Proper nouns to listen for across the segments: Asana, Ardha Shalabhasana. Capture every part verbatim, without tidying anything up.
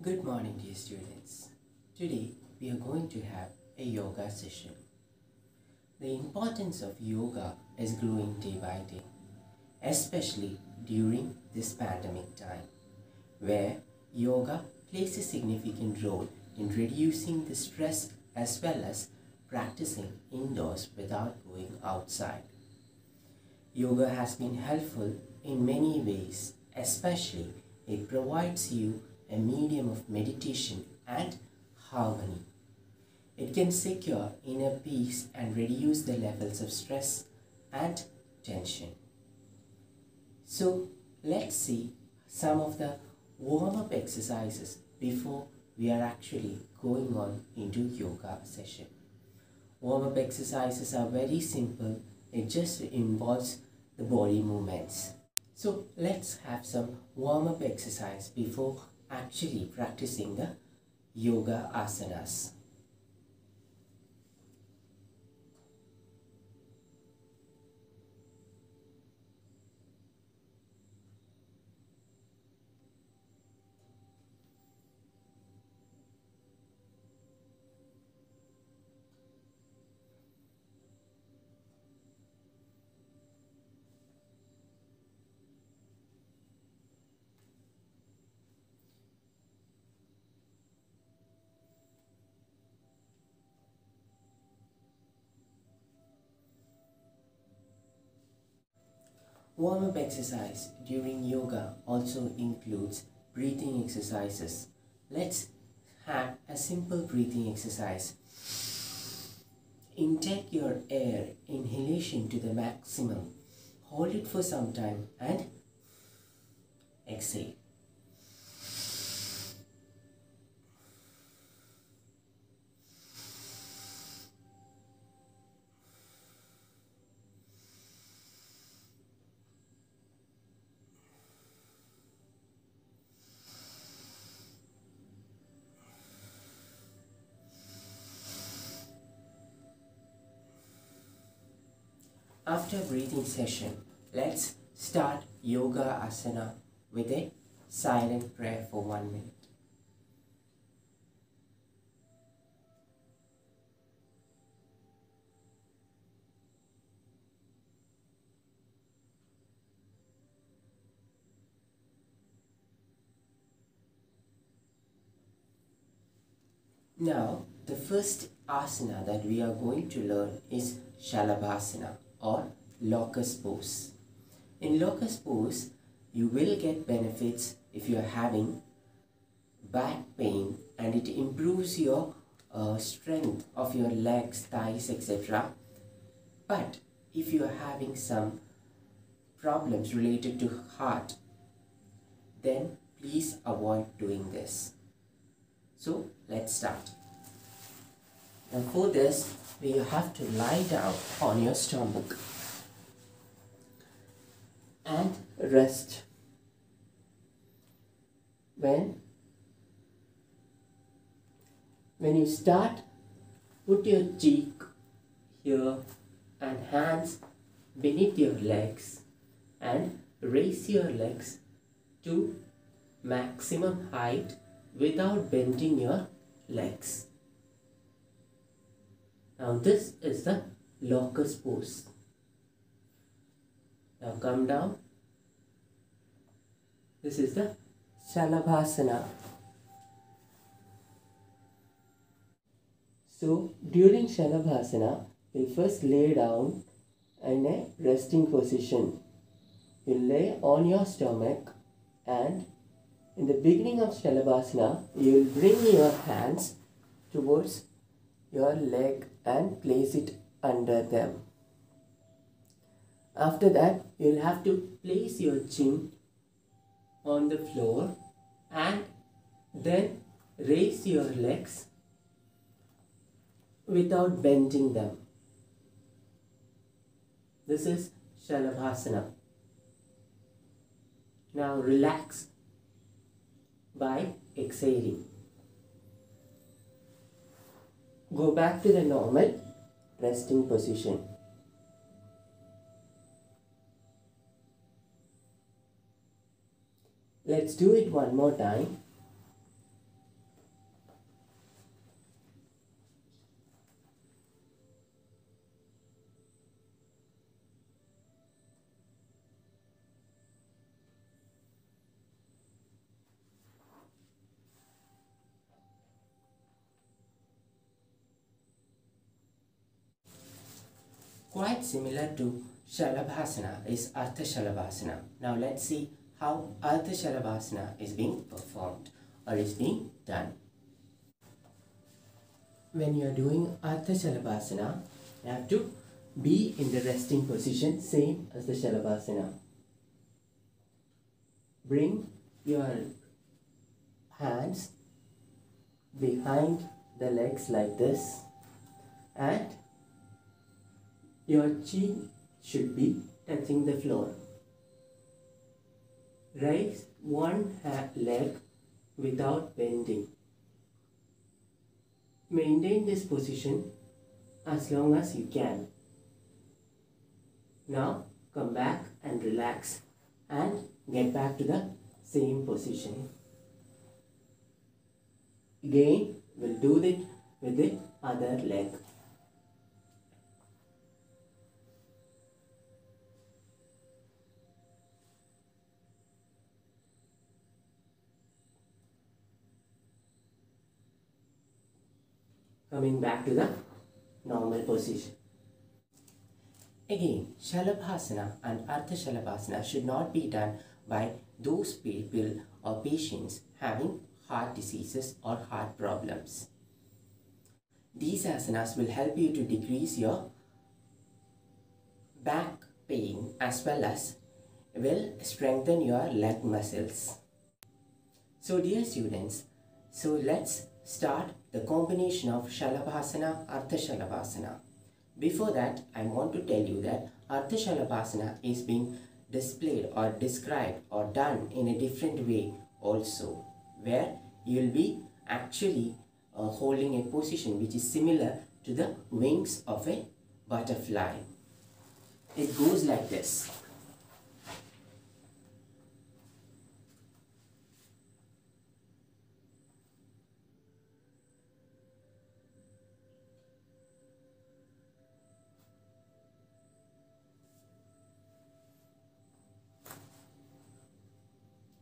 Good morning, dear students. Today we are going to have a yoga session. The importance of yoga is growing day by day, especially during this pandemic time, where yoga plays a significant role in reducing the stress as well as practicing indoors without going outside. Yoga has been helpful in many ways, especially it provides you a medium of meditation and harmony. It can secure inner peace and reduce the levels of stress and tension. So let's see some of the warm-up exercises before we are actually going on into yoga session. Warm-up exercises are very simple. It just involves the body movements. So let's have some warm-up exercise before actually practicing the yoga asanas. Warm-up exercise during yoga also includes breathing exercises. Let's have a simple breathing exercise. Intake your air inhalation to the maximum. Hold it for some time and exhale. After breathing session, let's start yoga asana with a silent prayer for one minute. Now, the first asana that we are going to learn is Shalabhasana, or locus pose. In locus pose, you will get benefits if you are having back pain, and it improves your uh, strength of your legs, thighs, et cetera. But if you are having some problems related to heart, then please avoid doing this. So let's start. Now for this, we have to lie down on your stomach and rest. When, when you start, put your cheek here and hands beneath your legs and raise your legs to maximum height without bending your legs. Now this is the locus pose. Now come down. This is the Shalabhasana. So during Shalabhasana, we first lay down in a resting position. You lay on your stomach, and in the beginning of Shalabhasana, you will bring your hands towards your leg and place it under them. After that, you'll have to place your chin on the floor and then raise your legs without bending them. This is Shalabhasana. Now relax by exhaling. Go back to the normal resting position. Let's do it one more time. Quite similar to Shalabhasana is Ardha Shalabhasana. Now let's see how Ardha Shalabhasana is being performed or is being done. When you are doing Ardha Shalabhasana, you have to be in the resting position, same as the Shalabhasana. Bring your hands behind the legs like this, and your chin should be touching the floor. Raise one leg without bending. Maintain this position as long as you can. Now come back and relax and get back to the same position. Again, we'll do it with the other leg. Coming back to the normal position. Again, Shalabhasana and Ardha Shalabhasana should not be done by those people or patients having heart diseases or heart problems. These asanas will help you to decrease your back pain as well as will strengthen your leg muscles. So dear students, so let's start the combination of Shalabhasana, Ardha Shalabhasana. Before that, I want to tell you that Ardha Shalabhasana is being displayed or described or done in a different way also, where you will be actually uh, holding a position which is similar to the wings of a butterfly. It goes like this.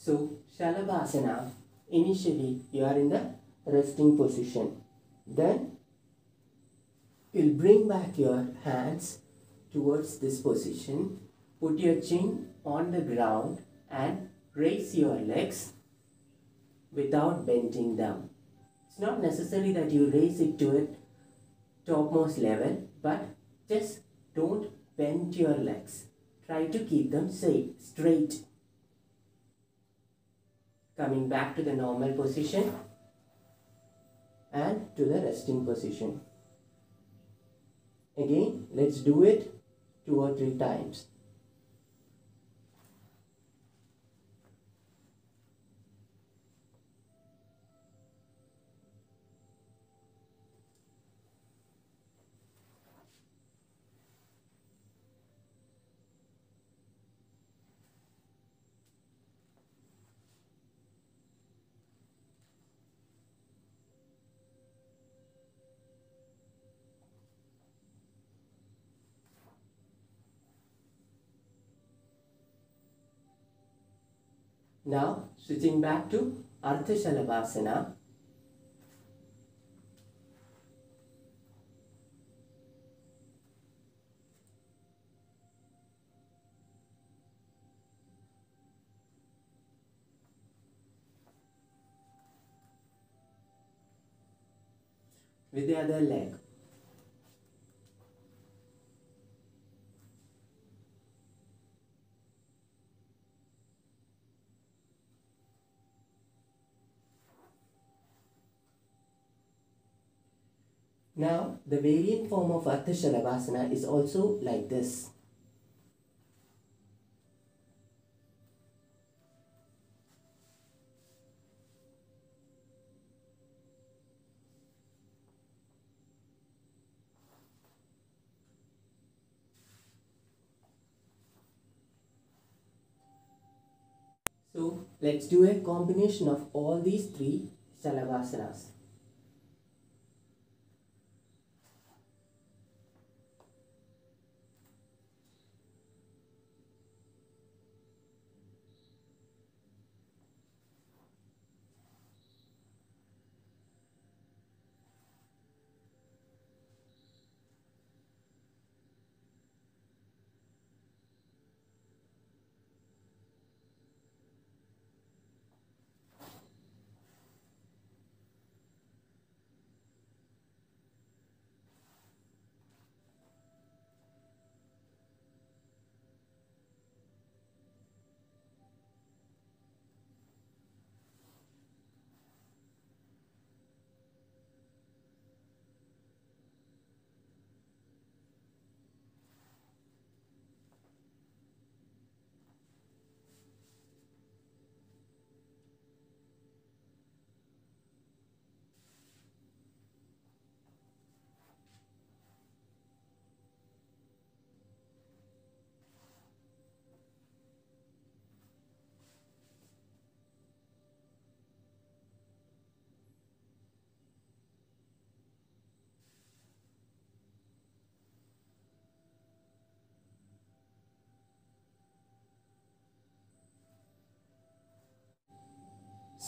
So, Shalabhasana, initially you are in the resting position. Then, you'll bring back your hands towards this position. Put your chin on the ground and raise your legs without bending them. It's not necessary that you raise it to its topmost level, but just don't bend your legs. Try to keep them straight. Coming back to the normal position and to the resting position. Again, let's do it two or three times. Now, switching back to Ardha Shalabhasana. With the other leg. Now, the variant form of Ardha Shalabhasana is also like this. So, let's do a combination of all these three Shalabhasanas.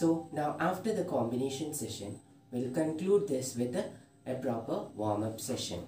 So now after the combination session, we'll conclude this with a, a proper warm-up session.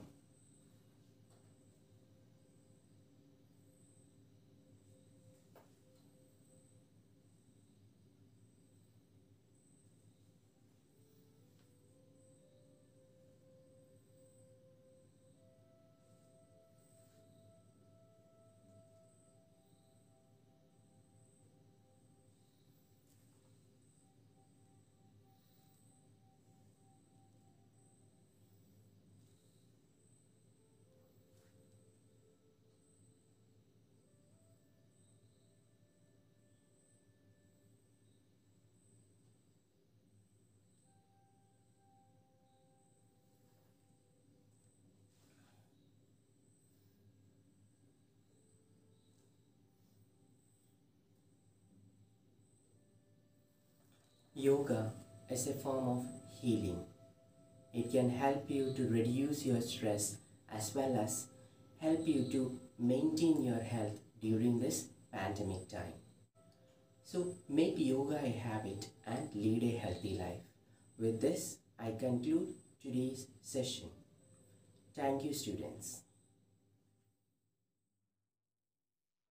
Yoga is a form of healing. It can help you to reduce your stress as well as help you to maintain your health during this pandemic time. So make yoga a habit and lead a healthy life. With this, I conclude today's session. Thank you, students.